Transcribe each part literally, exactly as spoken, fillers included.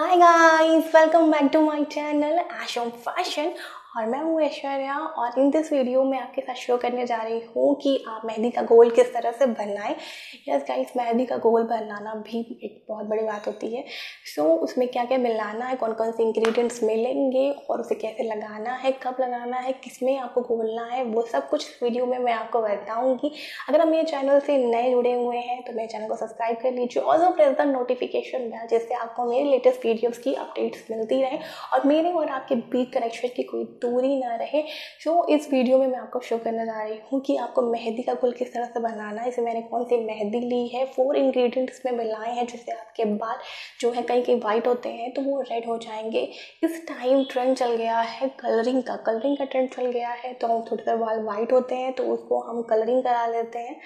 Hi guys, welcome back to my channel आशम fashion और मैं हूँ ऐश्वर्या। और इन दिस वीडियो में आपके साथ शो करने जा रही हूँ कि आप मेहंदी का गोल किस तरह से बनाएं। यस गाइस, मेहंदी का गोल बनाना भी एक बहुत बड़ी बात होती है। सो so, उसमें क्या क्या मिलाना है, कौन कौन से इंग्रेडिएंट्स मिलेंगे और उसे कैसे लगाना है, कब लगाना है, किस में आपको घोलना है, वो सब कुछ वीडियो में मैं आपको बताऊँगी। अगर आप मेरे चैनल से नए जुड़े हुए हैं तो मेरे चैनल को सब्सक्राइब कर लीजिए और जो प्रेस द नोटिफिकेशन बेल, जिससे आपको मेरे लेटेस्ट वीडियोज़ की अपडेट्स मिलती रहें और मेरे और आपके बीच कनेक्शन की कोई दूरी ना रहे। सो इस वीडियो में मैं आपको शो करने जा रही हूँ कि आपको मेहंदी का गोल किस तरह से बनाना है। इसे मैंने कौन सी मेहंदी ली है, फोर इंग्रेडिएंट्स में मिलाए हैं, जिससे आपके बाल जो है कहीं कहीं वाइट होते हैं तो वो रेड हो जाएंगे। इस टाइम ट्रेंड चल गया है कलरिंग का, कलरिंग का ट्रेंड चल गया है। तो हम थोड़े से बाल वाइट होते हैं तो उसको हम कलरिंग करा लेते हैं,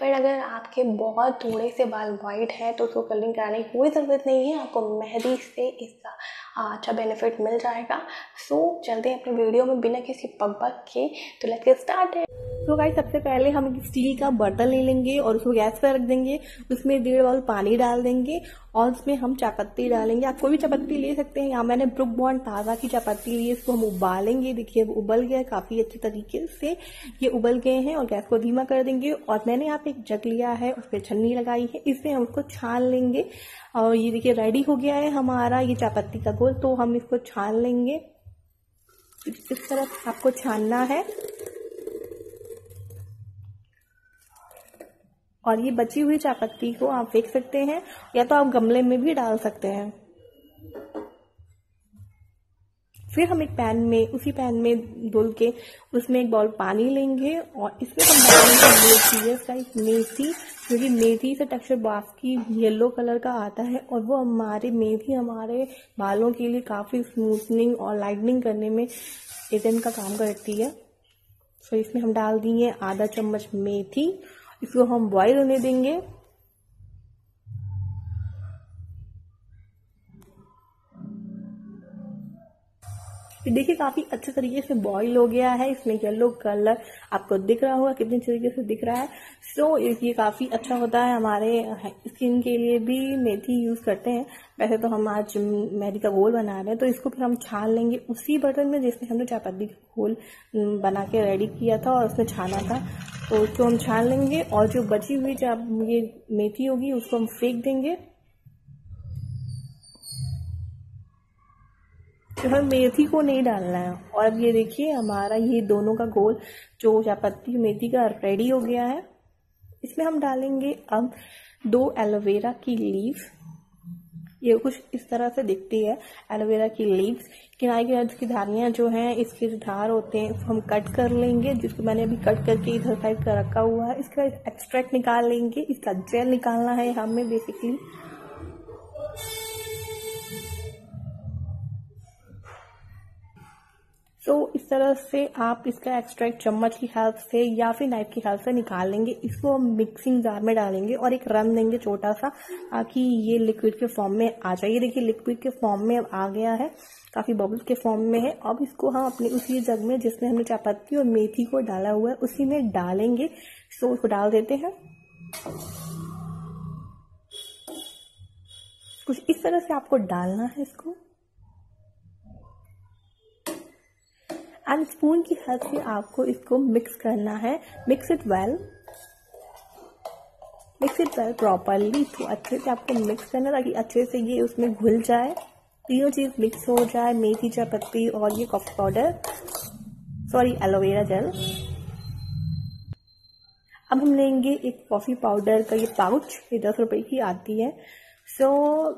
पर अगर आपके बहुत थोड़े से बाल वाइट हैं तो उसको कलरिंग कराने की कोई ज़रूरत नहीं है। आपको मेहंदी से इसका अच्छा बेनिफिट मिल जाएगा। सो चलते हैं अपने वीडियो में बिना किसी बकबक के, तो लेट्स गेट स्टार्टेड। तो गाइस, सबसे पहले हम एक स्टील का बर्तन ले लेंगे और उसको गैस पर रख देंगे। उसमें डेढ़ बाउल पानी डाल देंगे और उसमें हम चायपत्ती डालेंगे। आप कोई भी चायपत्ती ले सकते हैं। यहाँ मैंने ब्रुक बॉन्ड ताज़ा की चायपत्ती ली है। इसको हम उबालेंगे। देखिए वो उबल गया काफ़ी अच्छे तरीके से, ये उबल गए हैं और गैस को धीमा कर देंगे। और मैंने यहाँ पे एक जग लिया है, उस पर छन्नी लगाई है, इससे हम उसको छान लेंगे। और ये देखिए रेडी हो गया है हमारा ये चायपत्ती का गोल। तो हम इसको छान लेंगे। इस तरफ आपको छानना है। और ये बची हुई चायपत्ती को आप फेंक सकते हैं या तो आप गमले में भी डाल सकते हैं। फिर हम एक पैन में, उसी पैन में धुल के उसमें एक बाउल पानी लेंगे और इसमें हम डालेंगे मेथी, क्योंकि मेथी से टेक्सचर बाकी येलो कलर का आता है और वो हमारे मेथी हमारे बालों के लिए काफ़ी स्मूथनिंग और लाइटनिंग करने में एजेंट का काम करती है। सो इसमें हम डाल दिए आधा चम्मच मेथी। इसको हम बॉईल होने देंगे। देखिए काफी अच्छे तरीके से बॉईल हो गया है। इसमें येलो कलर आपको दिख रहा होगा, कितने तरीके से दिख रहा है। सो ये काफी अच्छा होता है हमारे स्किन के लिए भी। मेथी यूज करते हैं वैसे तो हम आज मेहंदी का गोल बना रहे हैं। तो इसको फिर हम छान लेंगे उसी बर्तन में जिसमें हमने चायपत्ती का गोल बना के रेडी किया था और उसमें छाना था। तो उसको हम छान लेंगे और जो बची हुई ये मेथी होगी उसको हम फेंक देंगे। तो मेथी को नहीं डालना है। और अब ये देखिए हमारा ये दोनों का गोल जो चायपत्ती मेथी का रेडी हो गया है। इसमें हम डालेंगे अब दो एलोवेरा की लीव्स। ये कुछ इस तरह से दिखती है एलोवेरा की लीव्स। किनारे किनारे इसकी धारियाँ जो हैं, इसके जो धार होते हैं उसको हम कट कर लेंगे, जिसको मैंने अभी कट करके इधर साइड का रखा हुआ है। इसका एक्सट्रैक्ट निकाल लेंगे। इसका जेल निकालना है हमें बेसिकली। तो इस तरह से आप इसका एक्सट्रैक्ट चम्मच की हेल्प से या फिर नाइफ की हेल्प से निकाल लेंगे। इसको हम मिक्सिंग जार में डालेंगे और एक रन देंगे छोटा सा, ताकि ये लिक्विड के फॉर्म में आ जाए। ये देखिए लिक्विड के फॉर्म में अब आ गया है, काफ़ी बबल के फॉर्म में है। अब इसको हम अपने उसी जग में जिसमें हमने चायपत्ती और मेथी को डाला हुआ है उसी में डालेंगे। सो इसको डाल देते हैं। कुछ इस तरह से आपको डालना है इसको। एंड स्पून की हेल्प से आपको इसको मिक्स करना है। Mix it well, mix it well properly. तो अच्छे से आपको मिक्स करना ताकि अच्छे से ये उसमें घुल जाए, तीनों चीज़ मिक्स हो जाए, मेथी, चायपत्ती और ये coffee powder, sorry aloe vera gel. अब हम लेंगे एक कॉफ़ी पाउडर का ये पाउच, ये दस रुपए की आती है। सो so,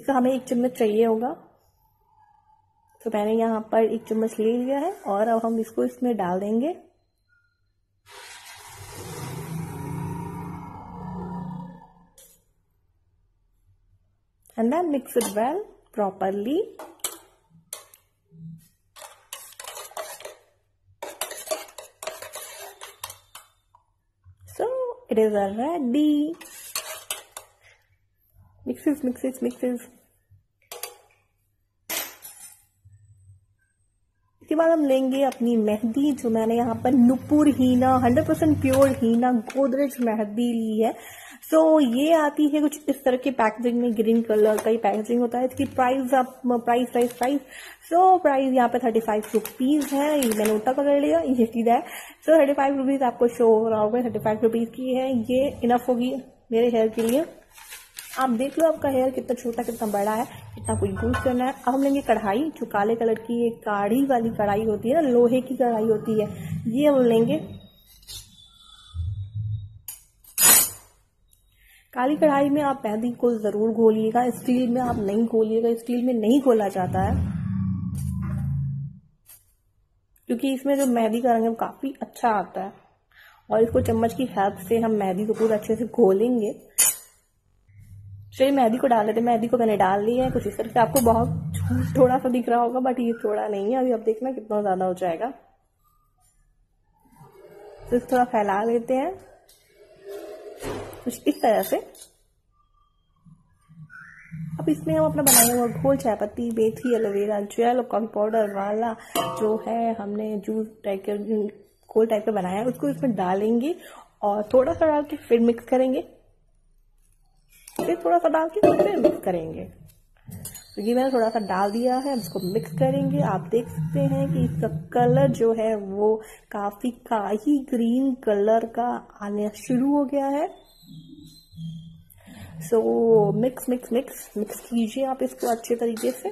इसका हमें एक चम्मच चाहिए होगा। तो मैंने यहाँ पर एक चम्मच ले लिया है और अब हम इसको इसमें डाल देंगे। And then mix it well properly. So it is ready. Mixes mixes mixes इसके बाद हम लेंगे अपनी मेहंदी, जो मैंने यहाँ पर Nupur henna hundred percent pure henna Godrej मेहंदी ली है। सो so, ये आती है कुछ इस तरह के पैकेजिंग में, ग्रीन कलर का ही पैकेजिंग होता है। इसकी प्राइस आप price price price so price यहाँ पे थर्टी फाइव रुपीज है। ये मैंने उल्टा कलर लिया, ये सीधा है। सो थर्टी फाइव रुपीज आपको शो हो रहा होगा, थर्टी फाइव रुपीज की है। ये इनफ होगी मेरे हेयर के लिए। आप देख लो आपका हेयर कितना छोटा कितना बड़ा है, कितना कुछ यूज करना है। अब हम लेंगे कढ़ाई, जो काले कलर की ये काढ़ी वाली कढ़ाई होती है ना, लोहे की कढ़ाई होती है, ये हम लेंगे। काली कढ़ाई में आप मेहंदी को जरूर घोलिएगा, स्टील में आप नहीं घोलिएगा, स्टील में नहीं घोला जाता है क्योंकि इसमें जो मेहंदी का रंग है वो काफी अच्छा आता है। और इसको चम्मच की हेल्प से हम मेहंदी को पूरा अच्छे से घोलेंगे। चलिए मेहंदी को डाल लेते हैं। मेहंदी को मैंने डाल ली है कुछ इस तरह से, आपको बहुत थोड़ा सा दिख रहा होगा बट ये थोड़ा नहीं है, अभी आप देखना कितना ज्यादा हो जाएगा। तो थोड़ा फैला लेते हैं कुछ इस तरह से। अब इसमें हम अपना बनाया हुआ घोल, चाय पत्ती, मेथी, एलोवेरा जेल और कॉफी पाउडर वाला जो है हमने जूस टाइप के घोल टाइप का बनाया है, उसको इसमें डालेंगे और थोड़ा सा डाल के फिर मिक्स करेंगे, फिर थोड़ा सा डाल के फिर मिक्स करेंगे। तो ये मैंने थोड़ा सा डाल दिया है, इसको मिक्स करेंगे। आप देख सकते हैं कि इसका कलर जो है वो काफी काही ग्रीन कलर का आने शुरू हो गया है। So mix mix mix mix कीजिए आप इसको अच्छे तरीके से।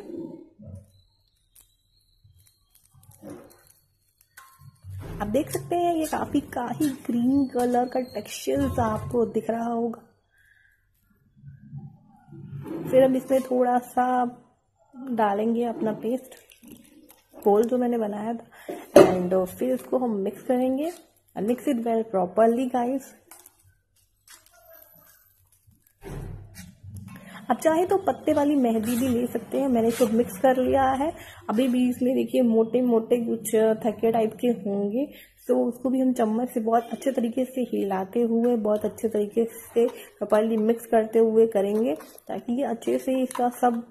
आप देख सकते हैं ये काफी काही ग्रीन कलर का टेक्सचर आपको दिख रहा होगा। फिर हम इसमें थोड़ा सा डालेंगे अपना पेस्ट घोल जो मैंने बनाया था, एंड फिर इसको हम मिक्स करेंगे। Mix it well properly guys. आप चाहे तो पत्ते वाली मेहंदी भी ले सकते हैं, मैंने इसको मिक्स कर लिया है। अभी भी इसमें देखिए मोटे मोटे कुछ थक्के टाइप के होंगे, तो उसको भी हम चम्मच से बहुत अच्छे तरीके से हिलाते हुए, बहुत अच्छे तरीके से प्रॉपरली मिक्स करते हुए करेंगे ताकि ये अच्छे से इसका सब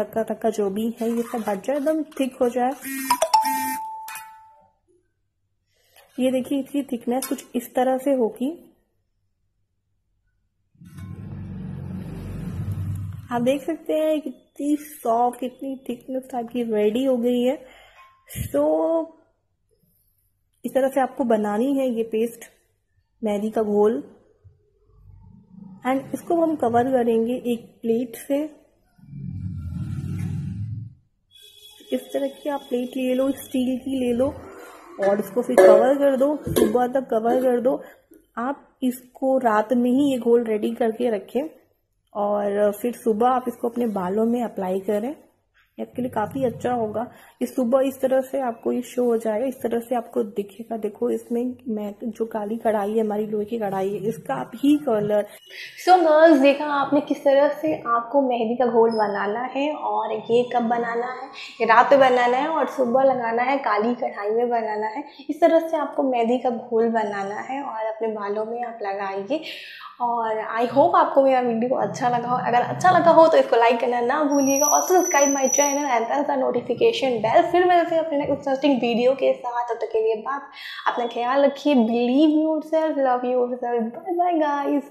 थक्का थक्का जो भी है ये सब हट जाए, एकदम थिक हो जाए। ये देखिए इसकी थिकनेस कुछ इस तरह से होगी। आप देख सकते हैं कितनी सॉफ्ट, कितनी थिकनेस टाइप की रेडी हो गई है। सो इस तरह से आपको बनानी है ये पेस्ट मेहंदी का घोल, एंड इसको हम कवर करेंगे एक प्लेट से। इस तरह की आप प्लेट ले लो, स्टील की ले लो, और इसको फिर कवर कर दो, सुबह तक कवर कर दो। आप इसको रात में ही ये घोल रेडी करके रखें और फिर सुबह आप इसको अपने बालों में अप्लाई करें, आपके लिए काफी अच्छा होगा। इस सुबह इस तरह से आपको ये शो हो जाएगा, इस तरह से आपको दिखेगा। देखो इसमें मैं जो काली कढ़ाई है, हमारी लोहे की कढ़ाई है, इसका आप ही कलर। सो गर्ल्स, देखा आपने किस तरह से आपको मेहंदी का घोल बनाना है, और ये कब बनाना है, रात में बनाना है और सुबह लगाना है, काली कढ़ाई में बनाना है। इस तरह से आपको मेहंदी का घोल बनाना है और अपने बालों में आप लगाइए। और आई होप आपको मेरा वीडियो अच्छा लगा हो। अगर अच्छा लगा हो तो इसको लाइक करना ना भूलिएगा, और subscribe my channel and press the notification bell. फिर मिलते हैं अपने इंटरेस्टिंग वीडियो के साथ, तब तक के लिए बाय। अपना ख्याल रखिए, believe yourself, love yourself, bye bye guys.